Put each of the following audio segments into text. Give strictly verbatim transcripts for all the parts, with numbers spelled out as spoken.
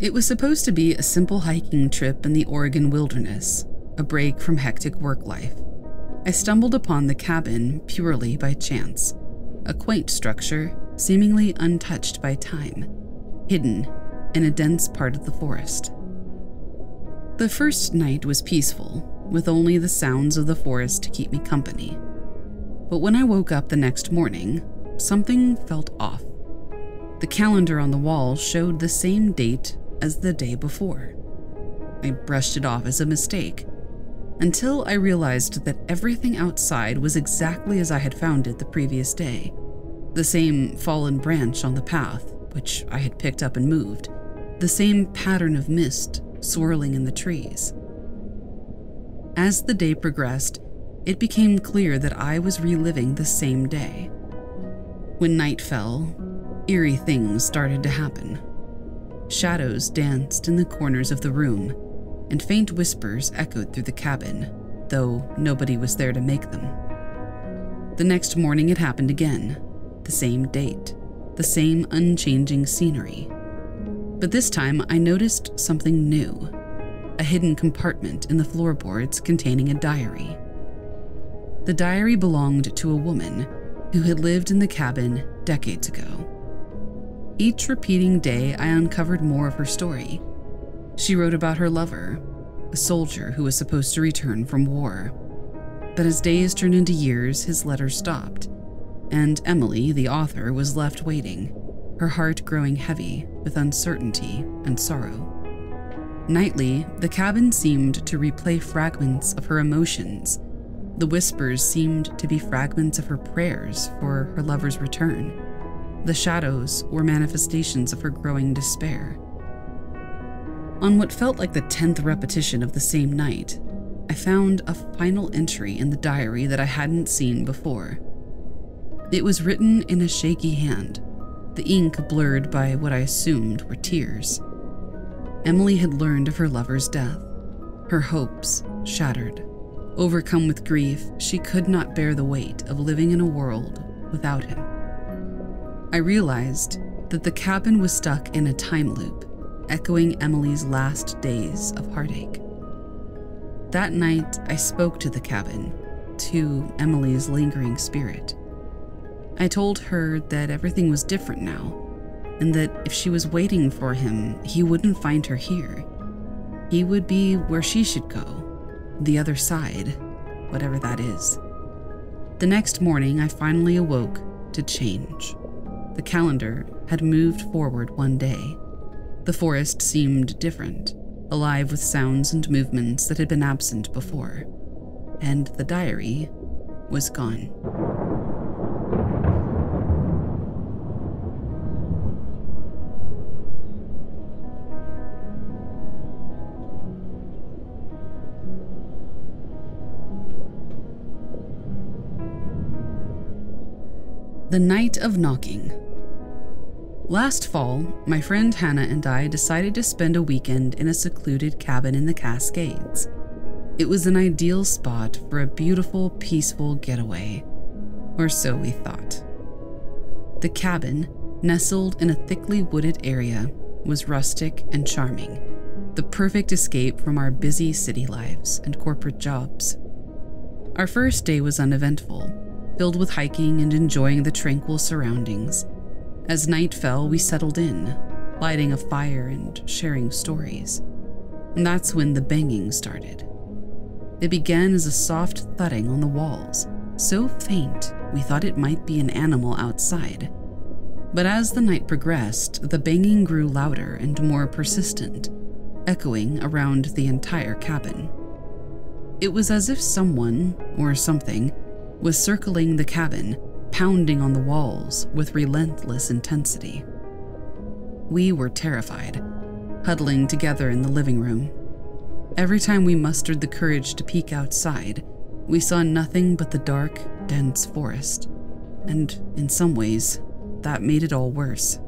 It was supposed to be a simple hiking trip in the Oregon wilderness, a break from hectic work life. I stumbled upon the cabin purely by chance, a quaint structure seemingly untouched by time, hidden in a dense part of the forest. The first night was peaceful, with only the sounds of the forest to keep me company. But when I woke up the next morning, something felt off. The calendar on the wall showed the same date as the day before. I brushed it off as a mistake, until I realized that everything outside was exactly as I had found it the previous day. The same fallen branch on the path, which I had picked up and moved, the same pattern of mist swirling in the trees. As the day progressed, it became clear that I was reliving the same day. When night fell, eerie things started to happen. Shadows danced in the corners of the room, and faint whispers echoed through the cabin, though nobody was there to make them. The next morning it happened again, the same date, the same unchanging scenery. But this time I noticed something new, a hidden compartment in the floorboards containing a diary. The diary belonged to a woman who had lived in the cabin decades ago. Each repeating day, I uncovered more of her story. She wrote about her lover, a soldier who was supposed to return from war. But as days turned into years, his letters stopped, and Emily, the author, was left waiting, her heart growing heavy with uncertainty and sorrow. Nightly, the cabin seemed to replay fragments of her emotions. The whispers seemed to be fragments of her prayers for her lover's return. The shadows were manifestations of her growing despair. On what felt like the tenth repetition of the same night, I found a final entry in the diary that I hadn't seen before. It was written in a shaky hand, the ink blurred by what I assumed were tears. Emily had learned of her lover's death, her hopes shattered. Overcome with grief, she could not bear the weight of living in a world without him. I realized that the cabin was stuck in a time loop, echoing Emily's last days of heartache. That night, I spoke to the cabin, to Emily's lingering spirit. I told her that everything was different now, and that if she was waiting for him, he wouldn't find her here. He would be where she should go, the other side, whatever that is. The next morning, I finally awoke to change. The calendar had moved forward one day. The forest seemed different, alive with sounds and movements that had been absent before. And the diary was gone. The Night of Knocking. Last fall, my friend Hannah and I decided to spend a weekend in a secluded cabin in the Cascades. It was an ideal spot for a beautiful, peaceful getaway, or so we thought. The cabin, nestled in a thickly wooded area, was rustic and charming, the perfect escape from our busy city lives and corporate jobs. Our first day was uneventful, filled with hiking and enjoying the tranquil surroundings. As night fell, we settled in, lighting a fire and sharing stories. And that's when the banging started. It began as a soft thudding on the walls, so faint we thought it might be an animal outside. But as the night progressed, the banging grew louder and more persistent, echoing around the entire cabin. It was as if someone, or something, was circling the cabin, pounding on the walls with relentless intensity. We were terrified, huddling together in the living room. Every time we mustered the courage to peek outside, we saw nothing but the dark, dense forest, and in some ways, that made it all worse.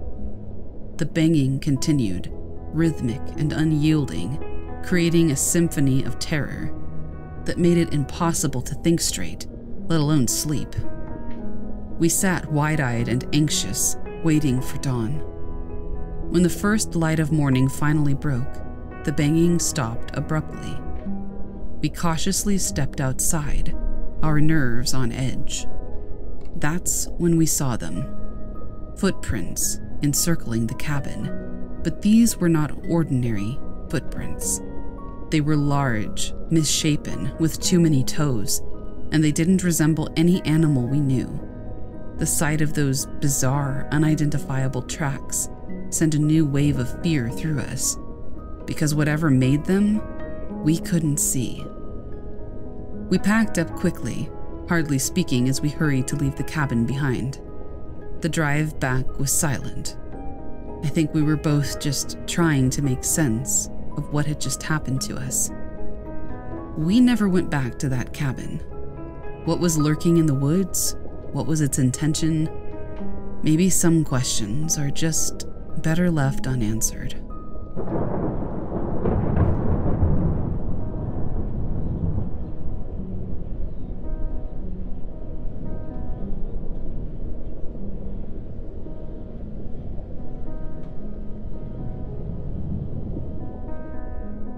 The banging continued, rhythmic and unyielding, creating a symphony of terror that made it impossible to think straight, let alone sleep. We sat wide-eyed and anxious, waiting for dawn. When the first light of morning finally broke, the banging stopped abruptly. We cautiously stepped outside, our nerves on edge. That's when we saw them. Footprints encircling the cabin, but these were not ordinary footprints. They were large, misshapen, with too many toes, and they didn't resemble any animal we knew. The sight of those bizarre, unidentifiable tracks sent a new wave of fear through us, because whatever made them, we couldn't see. We packed up quickly, hardly speaking as we hurried to leave the cabin behind. The drive back was silent. I think we were both just trying to make sense of what had just happened to us. We never went back to that cabin. What was lurking in the woods? What was its intention? Maybe some questions are just better left unanswered.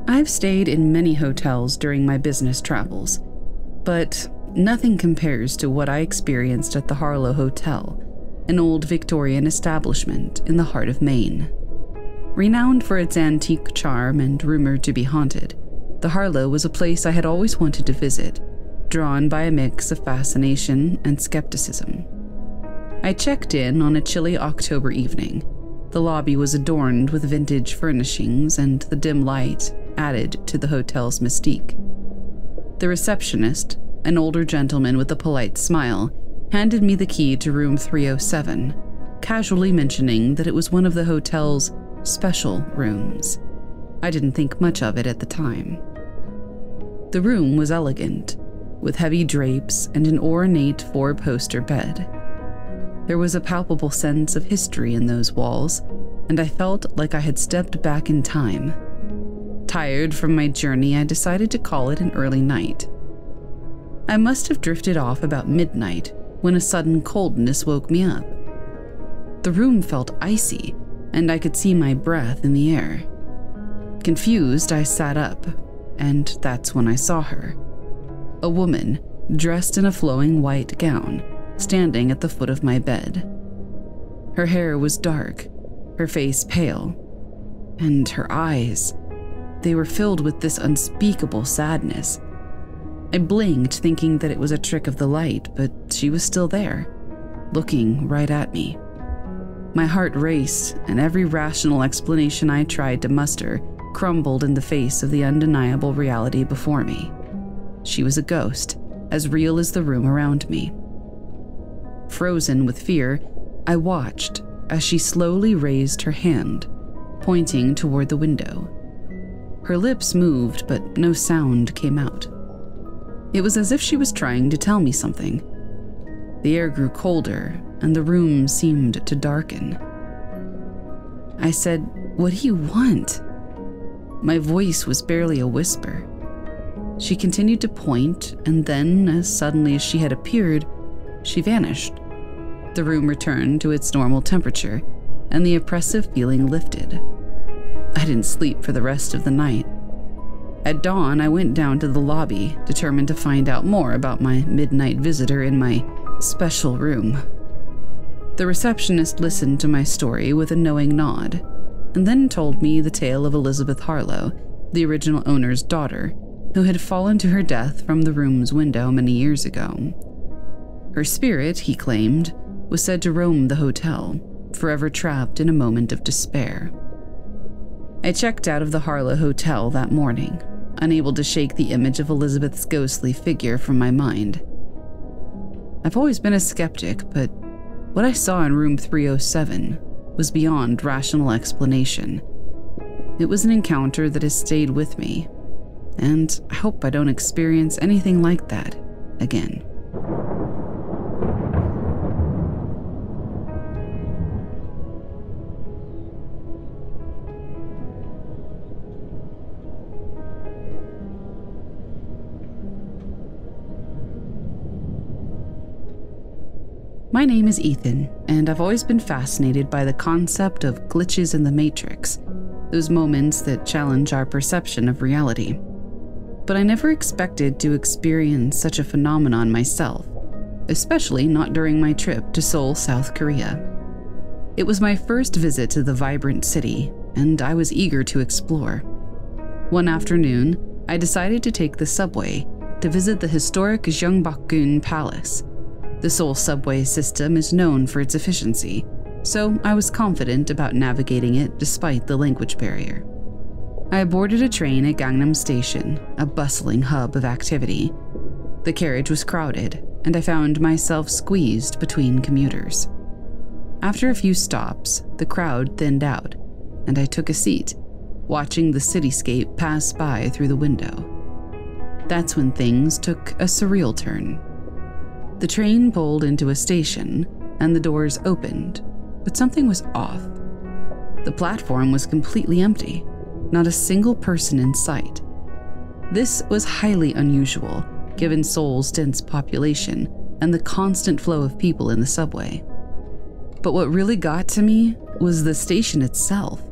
I've stayed in many hotels during my business travels, but nothing compares to what I experienced at the Harlow Hotel, an old Victorian establishment in the heart of Maine. Renowned for its antique charm and rumored to be haunted, the Harlow was a place I had always wanted to visit, drawn by a mix of fascination and skepticism. I checked in on a chilly October evening. The lobby was adorned with vintage furnishings, and the dim light added to the hotel's mystique. The receptionist, an older gentleman with a polite smile, handed me the key to room three oh seven, casually mentioning that it was one of the hotel's special rooms. I didn't think much of it at the time. The room was elegant, with heavy drapes and an ornate four-poster bed. There was a palpable sense of history in those walls, and I felt like I had stepped back in time. Tired from my journey, I decided to call it an early night. I must have drifted off about midnight when a sudden coldness woke me up. The room felt icy, and I could see my breath in the air. Confused, I sat up, and that's when I saw her. A woman, dressed in a flowing white gown, standing at the foot of my bed. Her hair was dark, her face pale, and her eyes... they were filled with this unspeakable sadness. I blinked, thinking that it was a trick of the light, but she was still there, looking right at me. My heart raced, and every rational explanation I tried to muster crumbled in the face of the undeniable reality before me. She was a ghost, as real as the room around me. Frozen with fear, I watched as she slowly raised her hand, pointing toward the window. Her lips moved, but no sound came out. It was as if she was trying to tell me something. The air grew colder, and the room seemed to darken. I said, "What do you want?" My voice was barely a whisper. She continued to point, and then, as suddenly as she had appeared, she vanished. The room returned to its normal temperature, and the oppressive feeling lifted. I didn't sleep for the rest of the night. At dawn, I went down to the lobby, determined to find out more about my midnight visitor in my special room. The receptionist listened to my story with a knowing nod, and then told me the tale of Elizabeth Harlow, the original owner's daughter, who had fallen to her death from the room's window many years ago. Her spirit, he claimed, was said to roam the hotel, forever trapped in a moment of despair. I checked out of the Harlow Hotel that morning, unable to shake the image of Elizabeth's ghostly figure from my mind. I've always been a skeptic, but what I saw in room three oh seven was beyond rational explanation. It was an encounter that has stayed with me, and I hope I don't experience anything like that again. My name is Ethan, and I've always been fascinated by the concept of glitches in the matrix, those moments that challenge our perception of reality. But I never expected to experience such a phenomenon myself, especially not during my trip to Seoul, South Korea. It was my first visit to the vibrant city, and I was eager to explore. One afternoon, I decided to take the subway to visit the historic jungbak Palace. The Seoul subway system is known for its efficiency, so I was confident about navigating it despite the language barrier. I boarded a train at Gangnam Station, a bustling hub of activity. The carriage was crowded, and I found myself squeezed between commuters. After a few stops, the crowd thinned out, and I took a seat, watching the cityscape pass by through the window. That's when things took a surreal turn. The train pulled into a station, and the doors opened, but something was off. The platform was completely empty, not a single person in sight. This was highly unusual, given Seoul's dense population and the constant flow of people in the subway. But what really got to me was the station itself.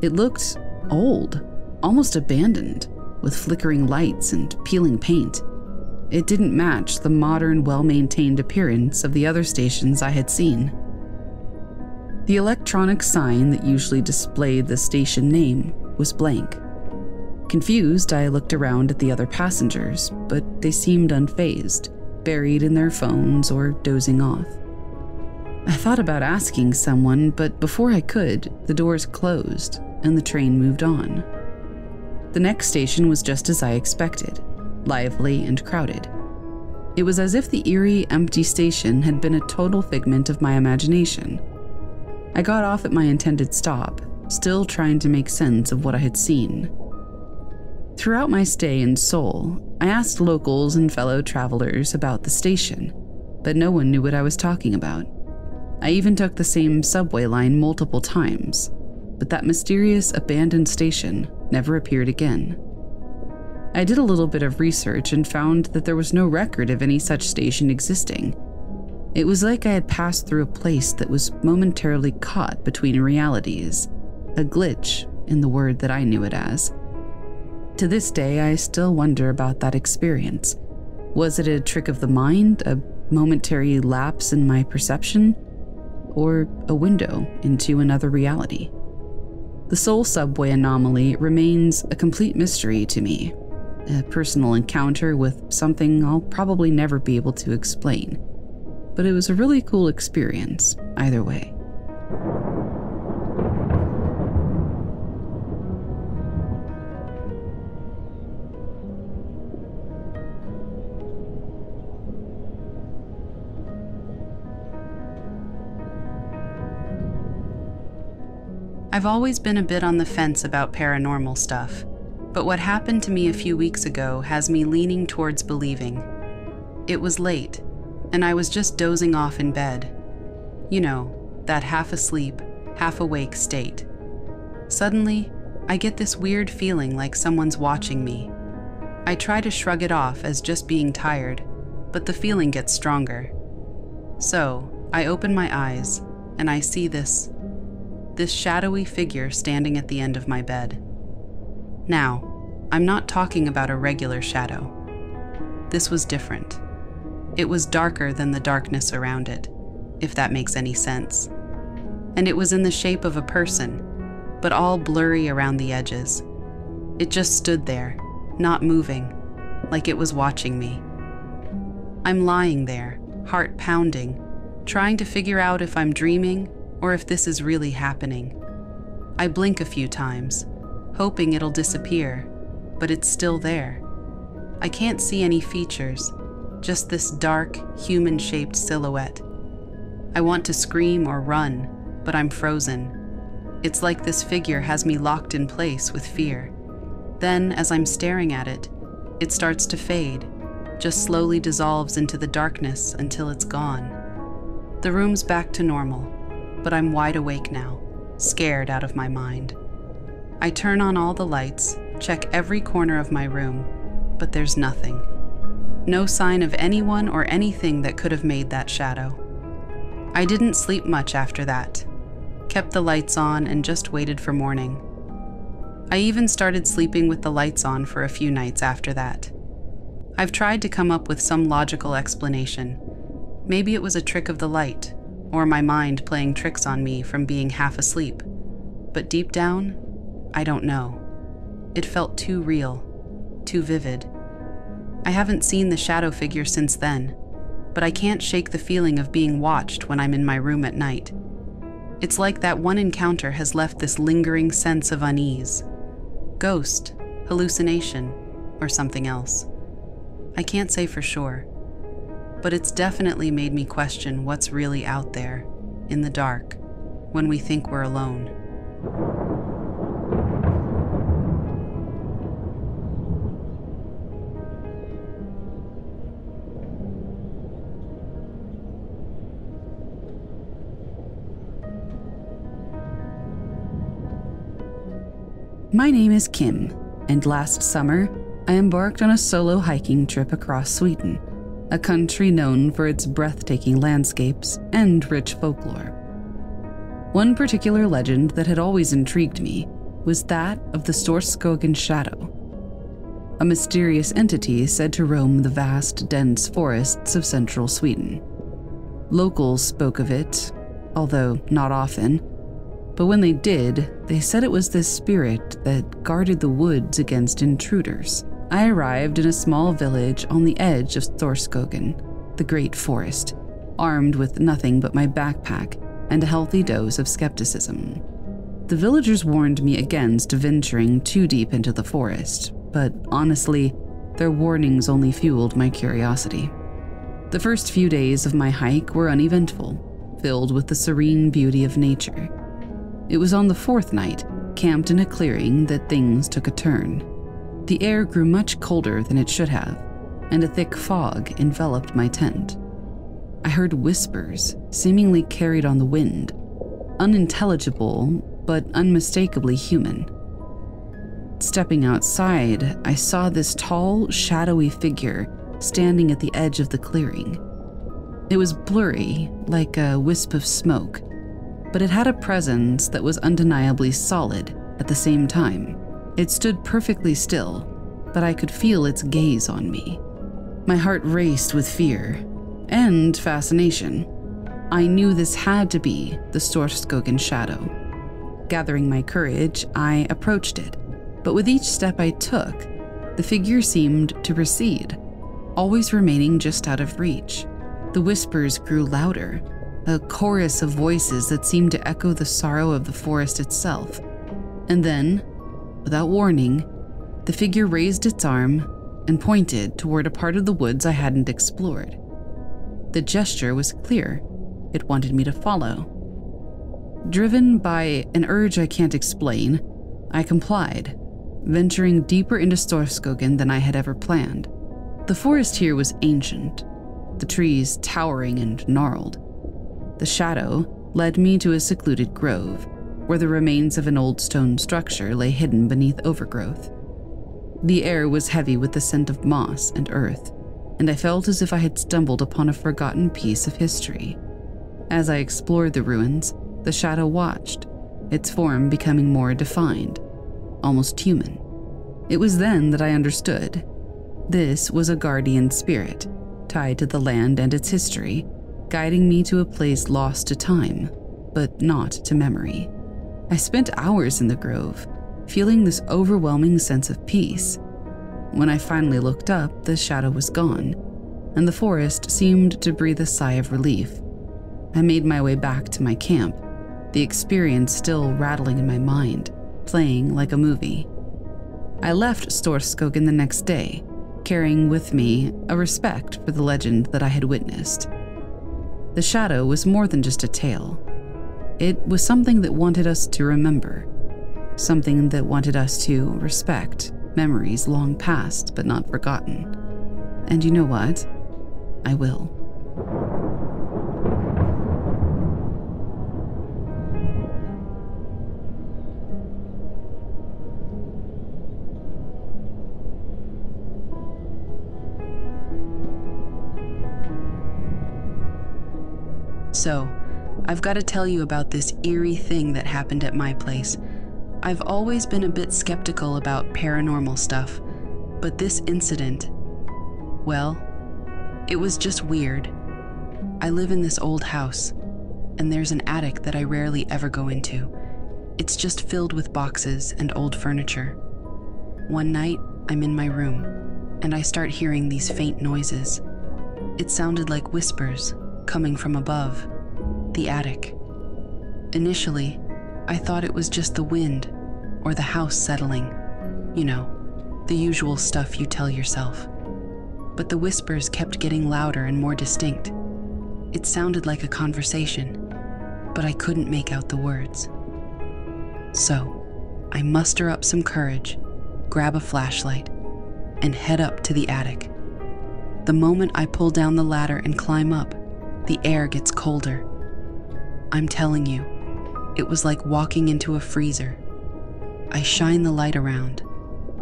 It looked old, almost abandoned, with flickering lights and peeling paint. It didn't match the modern, well-maintained appearance of the other stations I had seen. The electronic sign that usually displayed the station name was blank. Confused, I looked around at the other passengers, but they seemed unfazed, buried in their phones or dozing off. I thought about asking someone, but before I could, the doors closed and the train moved on. The next station was just as I expected. Lively and crowded. It was as if the eerie, empty station had been a total figment of my imagination. I got off at my intended stop, still trying to make sense of what I had seen. Throughout my stay in Seoul, I asked locals and fellow travelers about the station, but no one knew what I was talking about. I even took the same subway line multiple times, but that mysterious abandoned station never appeared again. I did a little bit of research and found that there was no record of any such station existing. It was like I had passed through a place that was momentarily caught between realities, a glitch in the word that I knew it as. To this day, I still wonder about that experience. Was it a trick of the mind, a momentary lapse in my perception, or a window into another reality? The Seoul subway anomaly remains a complete mystery to me. A personal encounter with something I'll probably never be able to explain, but it was a really cool experience either way. I've always been a bit on the fence about paranormal stuff. But what happened to me a few weeks ago has me leaning towards believing. It was late, and I was just dozing off in bed. You know, that half-asleep, half-awake state. Suddenly, I get this weird feeling like someone's watching me. I try to shrug it off as just being tired, but the feeling gets stronger. So, I open my eyes, and I see this, this shadowy figure standing at the end of my bed. Now, I'm not talking about a regular shadow. This was different. It was darker than the darkness around it, if that makes any sense. And it was in the shape of a person, but all blurry around the edges. It just stood there, not moving, like it was watching me. I'm lying there, heart pounding, trying to figure out if I'm dreaming or if this is really happening. I blink a few times, hoping it'll disappear, but it's still there. I can't see any features, just this dark, human-shaped silhouette. I want to scream or run, but I'm frozen. It's like this figure has me locked in place with fear. Then, as I'm staring at it, it starts to fade, just slowly dissolves into the darkness until it's gone. The room's back to normal, but I'm wide awake now, scared out of my mind. I turn on all the lights, check every corner of my room, but there's nothing. No sign of anyone or anything that could have made that shadow. I didn't sleep much after that, kept the lights on and just waited for morning. I even started sleeping with the lights on for a few nights after that. I've tried to come up with some logical explanation. Maybe it was a trick of the light, or my mind playing tricks on me from being half asleep, but deep down, I don't know. It felt too real, too vivid. I haven't seen the shadow figure since then, but I can't shake the feeling of being watched when I'm in my room at night. It's like that one encounter has left this lingering sense of unease. Ghost, hallucination, or something else. I can't say for sure, but it's definitely made me question what's really out there, in the dark, when we think we're alone. My name is Kim, and last summer, I embarked on a solo hiking trip across Sweden, a country known for its breathtaking landscapes and rich folklore. One particular legend that had always intrigued me was that of the Storskogen shadow, a mysterious entity said to roam the vast, dense forests of central Sweden. Locals spoke of it, although not often, but when they did, they said it was this spirit that guarded the woods against intruders. I arrived in a small village on the edge of Thorskogen, the Great Forest, armed with nothing but my backpack and a healthy dose of skepticism. The villagers warned me against venturing too deep into the forest, but honestly, their warnings only fueled my curiosity. The first few days of my hike were uneventful, filled with the serene beauty of nature. It was on the fourth night, camped in a clearing, that things took a turn. The air grew much colder than it should have, and a thick fog enveloped my tent. I heard whispers, seemingly carried on the wind, unintelligible but unmistakably human. Stepping outside, I saw this tall, shadowy figure standing at the edge of the clearing. It was blurry, like a wisp of smoke, but it had a presence that was undeniably solid at the same time. It stood perfectly still, but I could feel its gaze on me. My heart raced with fear and fascination. I knew this had to be the Storskogen shadow. Gathering my courage, I approached it, but with each step I took, the figure seemed to recede, always remaining just out of reach. The whispers grew louder, a chorus of voices that seemed to echo the sorrow of the forest itself. And then, without warning, the figure raised its arm and pointed toward a part of the woods I hadn't explored. The gesture was clear. It wanted me to follow. Driven by an urge I can't explain, I complied, venturing deeper into Storskogen than I had ever planned. The forest here was ancient, the trees towering and gnarled. The shadow led me to a secluded grove, where the remains of an old stone structure lay hidden beneath overgrowth. The air was heavy with the scent of moss and earth, and I felt as if I had stumbled upon a forgotten piece of history. As I explored the ruins, the shadow watched, its form becoming more defined, almost human. It was then that I understood. This was a guardian spirit, tied to the land and its history, guiding me to a place lost to time, but not to memory. I spent hours in the grove, feeling this overwhelming sense of peace. When I finally looked up, the shadow was gone, and the forest seemed to breathe a sigh of relief. I made my way back to my camp, the experience still rattling in my mind, playing like a movie. I left Storskogen the next day, carrying with me a respect for the legend that I had witnessed. The shadow was more than just a tale. It was something that wanted us to remember, something that wanted us to respect memories long past but not forgotten. And you know what? I will. So, I've got to tell you about this eerie thing that happened at my place. I've always been a bit skeptical about paranormal stuff, but this incident, well, it was just weird. I live in this old house, and there's an attic that I rarely ever go into. It's just filled with boxes and old furniture. One night, I'm in my room, and I start hearing these faint noises. It sounded like whispers coming from above, the attic. Initially, I thought it was just the wind or the house settling, you know, the usual stuff you tell yourself. But the whispers kept getting louder and more distinct. It sounded like a conversation, but I couldn't make out the words. So, I muster up some courage, grab a flashlight, and head up to the attic. The moment I pull down the ladder and climb up, the air gets colder. I'm telling you, it was like walking into a freezer. I shine the light around,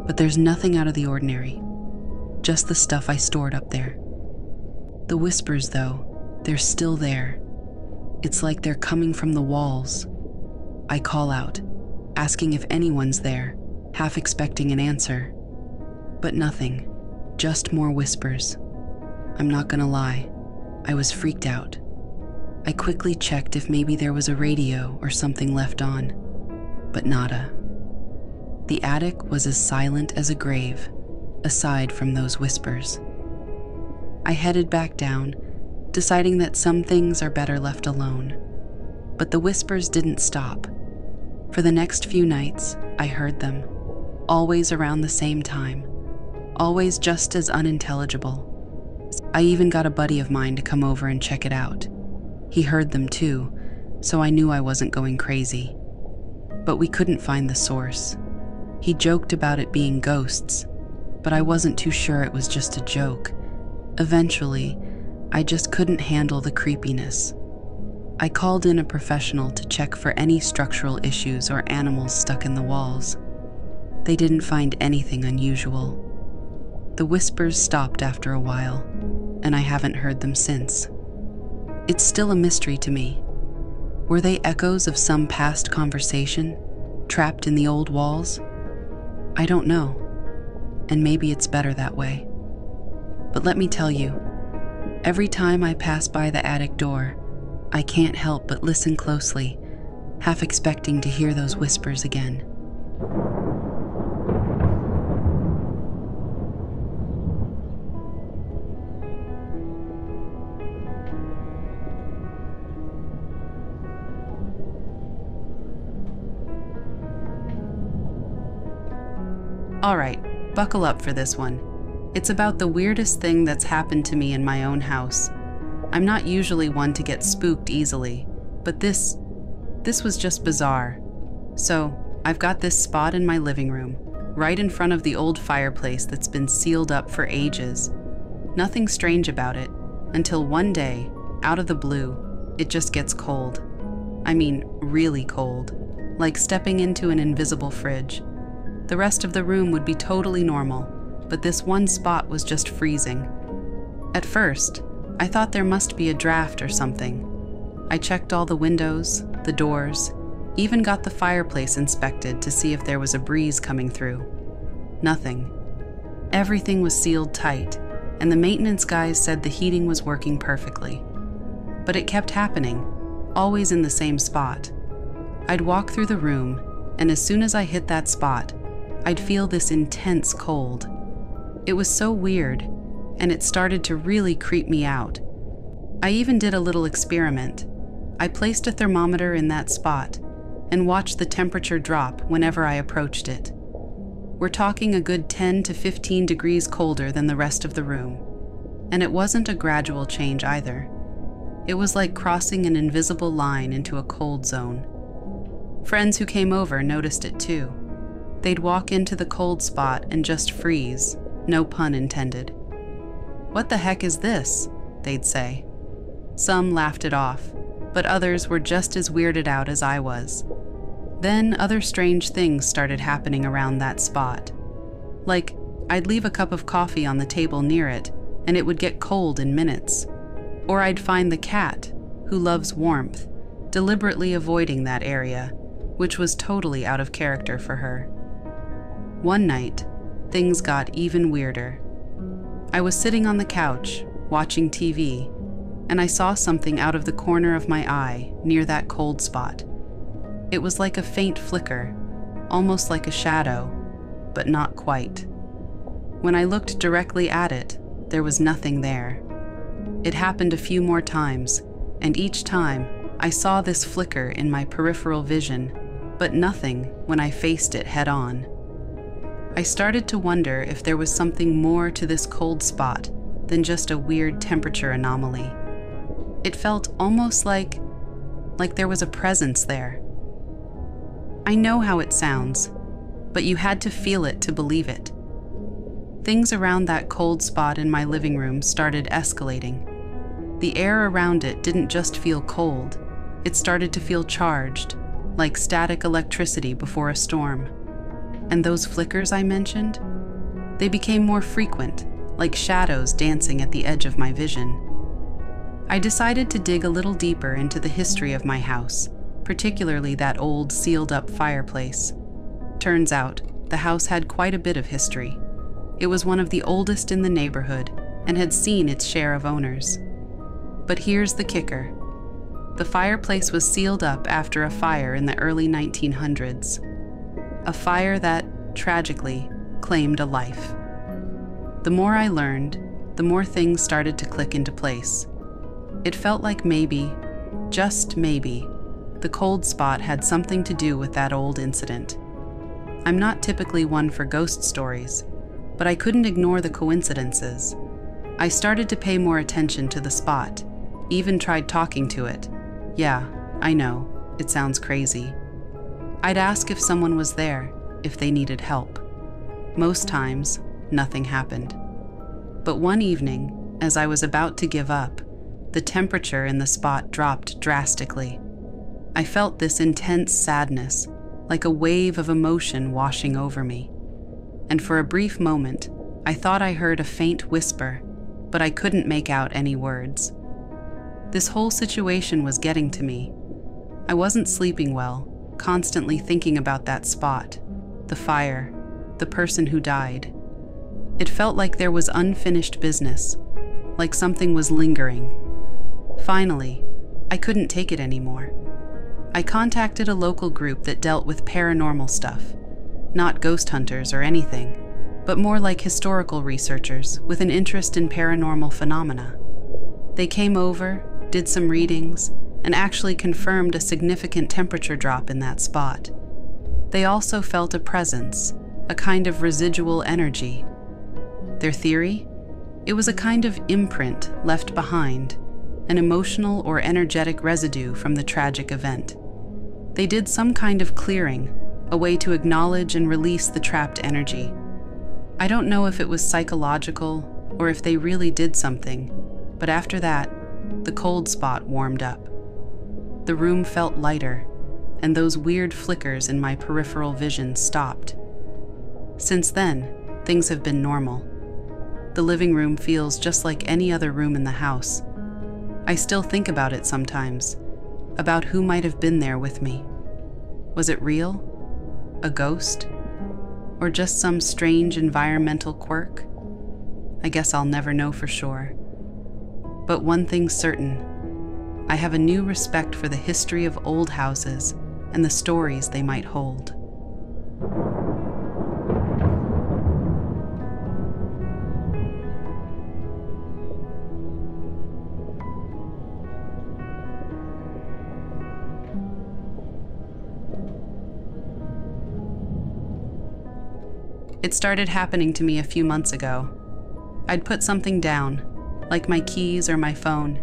but there's nothing out of the ordinary, just the stuff I stored up there. The whispers, though, they're still there. It's like they're coming from the walls. I call out, asking if anyone's there, half expecting an answer. But nothing, just more whispers. I'm not gonna lie, I was freaked out. I quickly checked if maybe there was a radio or something left on, but nada. The attic was as silent as a grave, aside from those whispers. I headed back down, deciding that some things are better left alone. But the whispers didn't stop. For the next few nights, I heard them, always around the same time, always just as unintelligible. I even got a buddy of mine to come over and check it out. He heard them too, so I knew I wasn't going crazy. But we couldn't find the source. He joked about it being ghosts, but I wasn't too sure it was just a joke. Eventually, I just couldn't handle the creepiness. I called in a professional to check for any structural issues or animals stuck in the walls. They didn't find anything unusual. The whispers stopped after a while, and I haven't heard them since. It's still a mystery to me. Were they echoes of some past conversation, trapped in the old walls? I don't know, and maybe it's better that way. But let me tell you, every time I pass by the attic door, I can't help but listen closely, half expecting to hear those whispers again. All right, buckle up for this one. It's about the weirdest thing that's happened to me in my own house. I'm not usually one to get spooked easily, but this, this was just bizarre. So, I've got this spot in my living room, right in front of the old fireplace that's been sealed up for ages. Nothing strange about it, until one day, out of the blue, it just gets cold. I mean, really cold, like stepping into an invisible fridge. The rest of the room would be totally normal, but this one spot was just freezing. At first, I thought there must be a draft or something. I checked all the windows, the doors, even got the fireplace inspected to see if there was a breeze coming through. Nothing. Everything was sealed tight, and the maintenance guys said the heating was working perfectly. But it kept happening, always in the same spot. I'd walk through the room, and as soon as I hit that spot, I'd feel this intense cold. It was so weird, and it started to really creep me out. I even did a little experiment. I placed a thermometer in that spot and watched the temperature drop whenever I approached it. We're talking a good ten to fifteen degrees colder than the rest of the room, and it wasn't a gradual change either. It was like crossing an invisible line into a cold zone. Friends who came over noticed it too. They'd walk into the cold spot and just freeze. No pun intended. "What the heck is this?" they'd say. Some laughed it off, but others were just as weirded out as I was. Then other strange things started happening around that spot. Like, I'd leave a cup of coffee on the table near it, and it would get cold in minutes. Or I'd find the cat, who loves warmth, deliberately avoiding that area, which was totally out of character for her. One night, things got even weirder. I was sitting on the couch, watching T V, and I saw something out of the corner of my eye near that cold spot. It was like a faint flicker, almost like a shadow, but not quite. When I looked directly at it, there was nothing there. It happened a few more times, and each time I saw this flicker in my peripheral vision, but nothing when I faced it head on. I started to wonder if there was something more to this cold spot than just a weird temperature anomaly. It felt almost like, like there was a presence there. I know how it sounds, but you had to feel it to believe it. Things around that cold spot in my living room started escalating. The air around it didn't just feel cold, it started to feel charged, like static electricity before a storm. And those flickers I mentioned? They became more frequent, like shadows dancing at the edge of my vision. I decided to dig a little deeper into the history of my house, particularly that old sealed-up fireplace. Turns out, the house had quite a bit of history. It was one of the oldest in the neighborhood and had seen its share of owners. But here's the kicker. The fireplace was sealed up after a fire in the early nineteen hundreds. A fire that, tragically, claimed a life. The more I learned, the more things started to click into place. It felt like maybe, just maybe, the cold spot had something to do with that old incident. I'm not typically one for ghost stories, but I couldn't ignore the coincidences. I started to pay more attention to the spot, even tried talking to it. Yeah, I know, it sounds crazy. I'd ask if someone was there, if they needed help. Most times, nothing happened. But one evening, as I was about to give up, the temperature in the spot dropped drastically. I felt this intense sadness, like a wave of emotion washing over me. And for a brief moment, I thought I heard a faint whisper, but I couldn't make out any words. This whole situation was getting to me. I wasn't sleeping well, constantly thinking about that spot, the fire, the person who died. It felt like there was unfinished business, like something was lingering. Finally, I couldn't take it anymore. I contacted a local group that dealt with paranormal stuff, not ghost hunters or anything, but more like historical researchers with an interest in paranormal phenomena. They came over, did some readings, and actually confirmed a significant temperature drop in that spot. They also felt a presence, a kind of residual energy. Their theory? It was a kind of imprint left behind, an emotional or energetic residue from the tragic event. They did some kind of clearing, a way to acknowledge and release the trapped energy. I don't know if it was psychological or if they really did something, but after that, the cold spot warmed up. The room felt lighter, and those weird flickers in my peripheral vision stopped. Since then, things have been normal. The living room feels just like any other room in the house. I still think about it sometimes, about who might have been there with me. Was it real? A ghost? Or just some strange environmental quirk? I guess I'll never know for sure. But one thing's certain, I have a new respect for the history of old houses and the stories they might hold. It started happening to me a few months ago. I'd put something down, like my keys or my phone,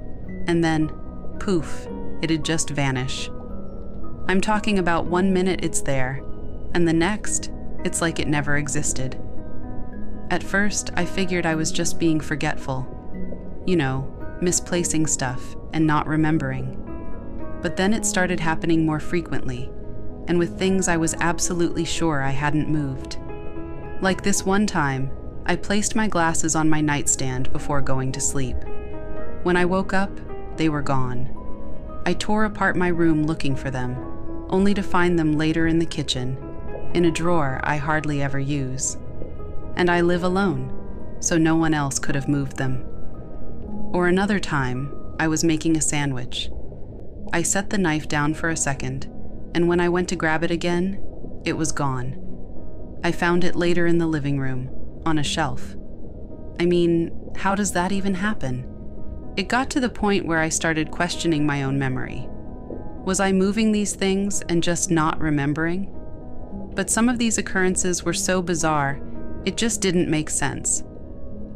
and then, poof, it'd just vanish. I'm talking about one minute it's there, and the next, it's like it never existed. At first, I figured I was just being forgetful. You know, misplacing stuff and not remembering. But then it started happening more frequently, and with things I was absolutely sure I hadn't moved. Like this one time, I placed my glasses on my nightstand before going to sleep. When I woke up, they were gone. I tore apart my room looking for them, only to find them later in the kitchen, in a drawer I hardly ever use. And I live alone, so no one else could have moved them. Or another time, I was making a sandwich. I set the knife down for a second, and when I went to grab it again, it was gone. I found it later in the living room, on a shelf. I mean, how does that even happen? It got to the point where I started questioning my own memory. Was I moving these things and just not remembering? But some of these occurrences were so bizarre, it just didn't make sense.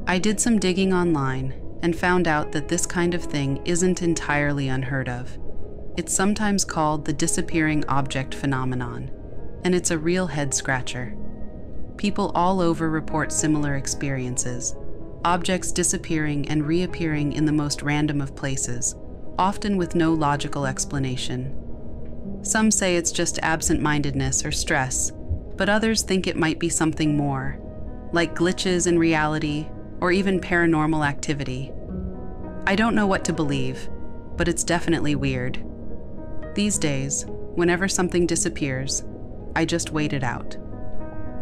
I did some digging online and found out that this kind of thing isn't entirely unheard of. It's sometimes called the disappearing object phenomenon, and it's a real head-scratcher. People all over report similar experiences, objects disappearing and reappearing in the most random of places, often with no logical explanation. Some say it's just absent-mindedness or stress, but others think it might be something more, like glitches in reality or even paranormal activity. I don't know what to believe, but it's definitely weird. These days, whenever something disappears, I just wait it out.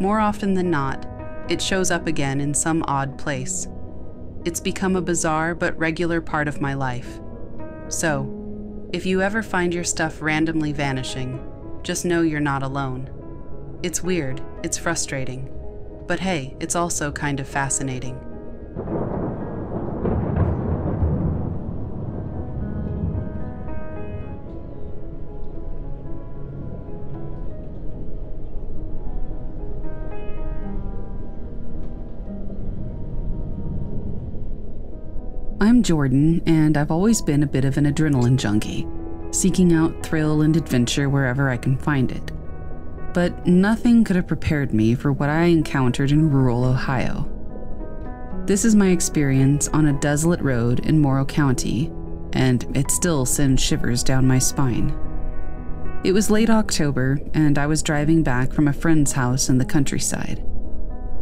More often than not, it shows up again in some odd place. It's become a bizarre but regular part of my life. So, if you ever find your stuff randomly vanishing, just know you're not alone. It's weird, it's frustrating, but hey, it's also kind of fascinating. I'm Jordan, and I've always been a bit of an adrenaline junkie, seeking out thrill and adventure wherever I can find it. But nothing could have prepared me for what I encountered in rural Ohio. This is my experience on a desolate road in Morrow County, and it still sends shivers down my spine. It was late October, and I was driving back from a friend's house in the countryside.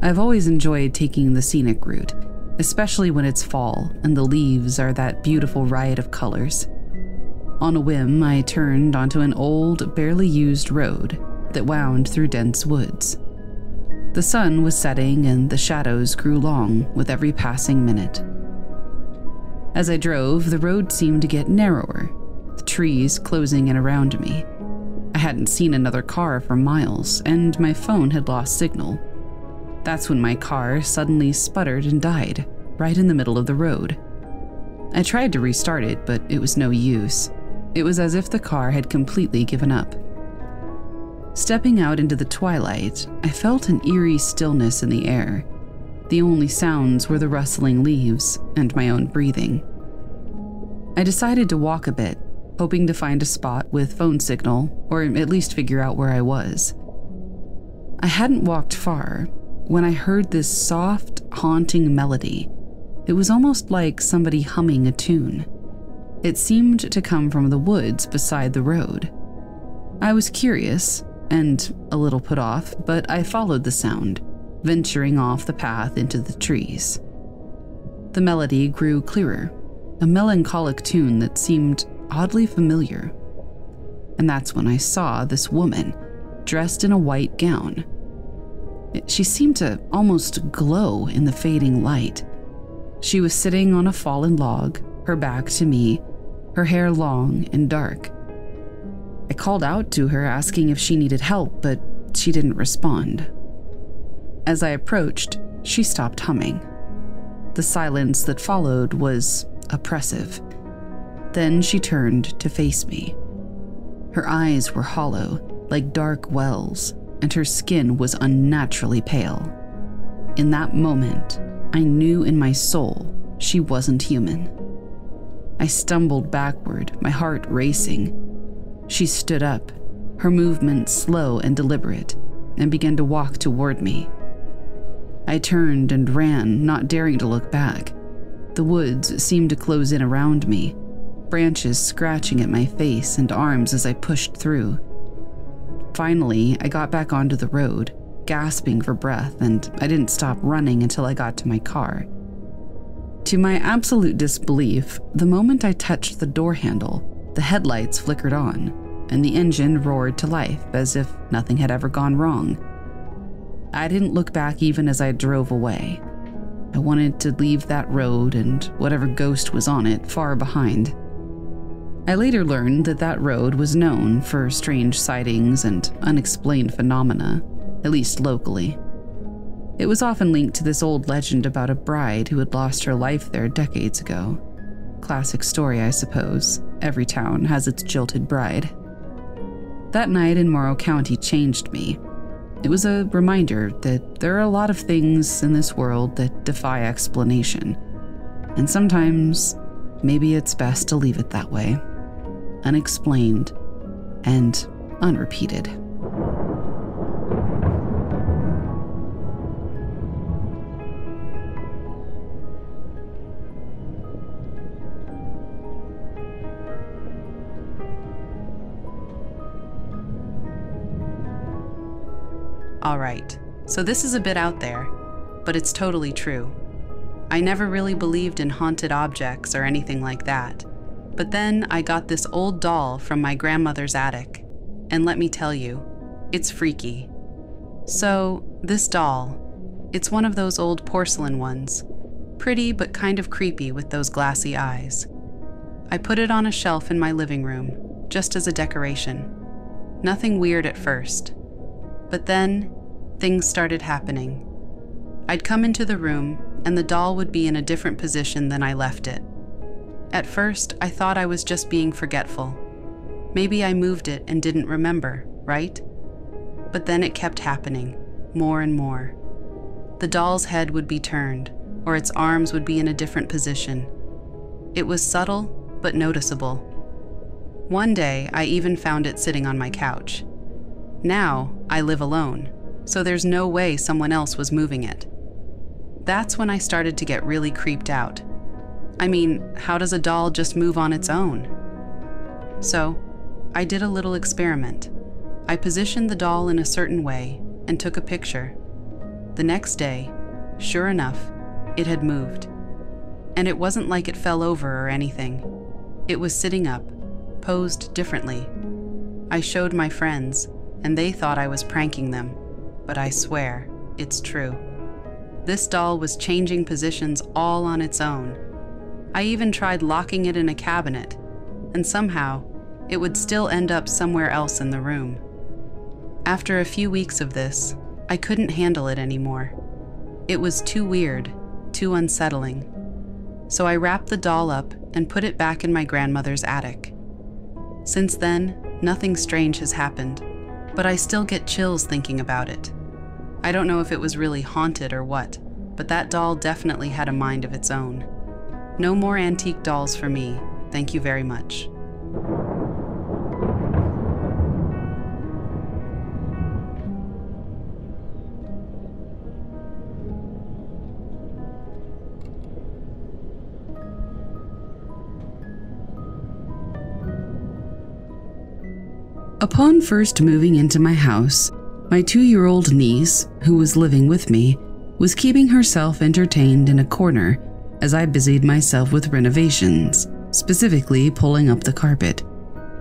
I've always enjoyed taking the scenic route, especially when it's fall and the leaves are that beautiful riot of colors. On a whim, I turned onto an old, barely used road that wound through dense woods. The sun was setting and the shadows grew long with every passing minute. As I drove, the road seemed to get narrower, the trees closing in around me. I hadn't seen another car for miles, and my phone had lost signal. That's when my car suddenly sputtered and died, right in the middle of the road. I tried to restart it, but it was no use. It was as if the car had completely given up. Stepping out into the twilight, I felt an eerie stillness in the air. The only sounds were the rustling leaves and my own breathing. I decided to walk a bit, hoping to find a spot with phone signal, or at least figure out where I was. I hadn't walked far when I heard this soft, haunting melody. It was almost like somebody humming a tune. It seemed to come from the woods beside the road. I was curious, and a little put off, but I followed the sound, venturing off the path into the trees. The melody grew clearer, a melancholic tune that seemed oddly familiar. And that's when I saw this woman, dressed in a white gown. She seemed to almost glow in the fading light. She was sitting on a fallen log, her back to me, her hair long and dark. I called out to her asking if she needed help, but she didn't respond. As I approached, she stopped humming. The silence that followed was oppressive. Then she turned to face me. Her eyes were hollow, like dark wells, and her skin was unnaturally pale. In that moment, I knew in my soul she wasn't human. I stumbled backward, my heart racing. She stood up, her movement slow and deliberate, and began to walk toward me. I turned and ran, not daring to look back. The woods seemed to close in around me, branches scratching at my face and arms as I pushed through. Finally, I got back onto the road, gasping for breath, and I didn't stop running until I got to my car. To my absolute disbelief, the moment I touched the door handle, The headlights flickered on, and the engine roared to life as if nothing had ever gone wrong. I didn't look back even as I drove away. I wanted to leave that road and whatever ghost was on it far behind. I later learned that that road was known for strange sightings and unexplained phenomena, at least locally. It was often linked to this old legend about a bride who had lost her life there decades ago. Classic story, I suppose. Every town has its jilted bride. That night in Morrow County changed me. It was a reminder that there are a lot of things in this world that defy explanation, and sometimes maybe it's best to leave it that way, unexplained and unrepeated. Alright, so this is a bit out there, but it's totally true. I never really believed in haunted objects or anything like that, but then I got this old doll from my grandmother's attic, and let me tell you, it's freaky. So, this doll, it's one of those old porcelain ones, pretty but kind of creepy with those glassy eyes. I put it on a shelf in my living room, just as a decoration. Nothing weird at first. But then, things started happening. I'd come into the room, and the doll would be in a different position than I left it. At first, I thought I was just being forgetful. Maybe I moved it and didn't remember, right? But then it kept happening, more and more. The doll's head would be turned, or its arms would be in a different position. It was subtle, but noticeable. One day, I even found it sitting on my couch. Now, I live alone, so there's no way someone else was moving it. That's when I started to get really creeped out. I mean, how does a doll just move on its own? So, I did a little experiment. I positioned the doll in a certain way and took a picture. The next day, sure enough, it had moved. And it wasn't like it fell over or anything. It was sitting up, posed differently. I showed my friends, and they thought I was pranking them, but I swear, it's true. This doll was changing positions all on its own. I even tried locking it in a cabinet, and somehow, it would still end up somewhere else in the room. After a few weeks of this, I couldn't handle it anymore. It was too weird, too unsettling. So I wrapped the doll up and put it back in my grandmother's attic. Since then, nothing strange has happened. But I still get chills thinking about it. I don't know if it was really haunted or what, but that doll definitely had a mind of its own. No more antique dolls for me, thank you very much. Upon first moving into my house, my two-year-old niece, who was living with me, was keeping herself entertained in a corner as I busied myself with renovations, specifically pulling up the carpet.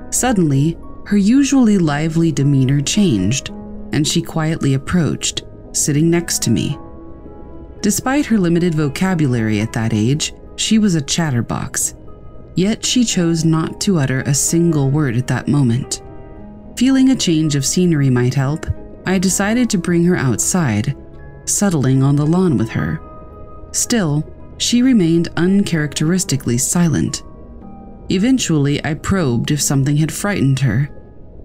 Suddenly, her usually lively demeanor changed, and she quietly approached, sitting next to me. Despite her limited vocabulary at that age, she was a chatterbox, yet she chose not to utter a single word at that moment. Feeling a change of scenery might help, I decided to bring her outside, settling on the lawn with her. Still, she remained uncharacteristically silent. Eventually, I probed if something had frightened her,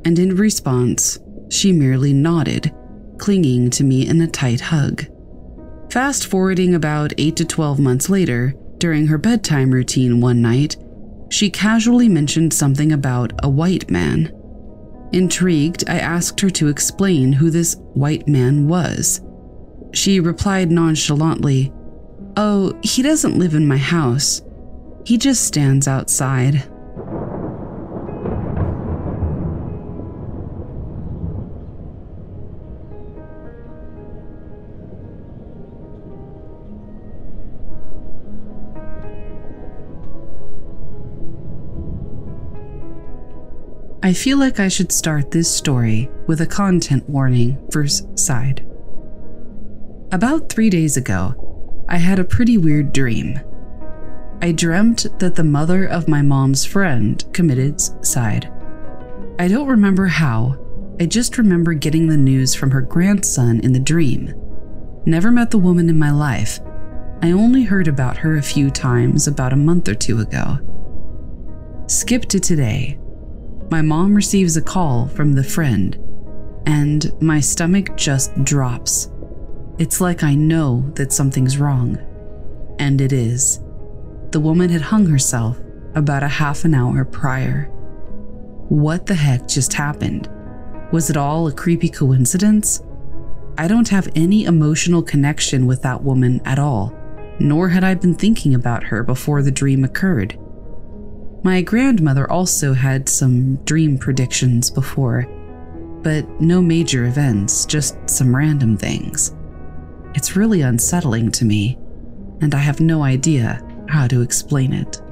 and in response, she merely nodded, clinging to me in a tight hug. Fast forwarding about eight to twelve months later, during her bedtime routine one night, she casually mentioned something about a white man. Intrigued, I asked her to explain who this white man was. She replied nonchalantly, "Oh, he doesn't live in my house. He just stands outside." I feel like I should start this story with a content warning for side. About three days ago, I had a pretty weird dream. I dreamt that the mother of my mom's friend committed suicide. I don't remember how, I just remember getting the news from her grandson in the dream. Never met the woman in my life. I only heard about her a few times about a month or two ago. Skip to today. My mom receives a call from the friend, and my stomach just drops. It's like I know that something's wrong. And it is. The woman had hung herself about a half an hour prior. What the heck just happened? Was it all a creepy coincidence? I don't have any emotional connection with that woman at all, nor had I been thinking about her before the dream occurred. My grandmother also had some dream predictions before, but no major events, just some random things. It's really unsettling to me, and I have no idea how to explain it.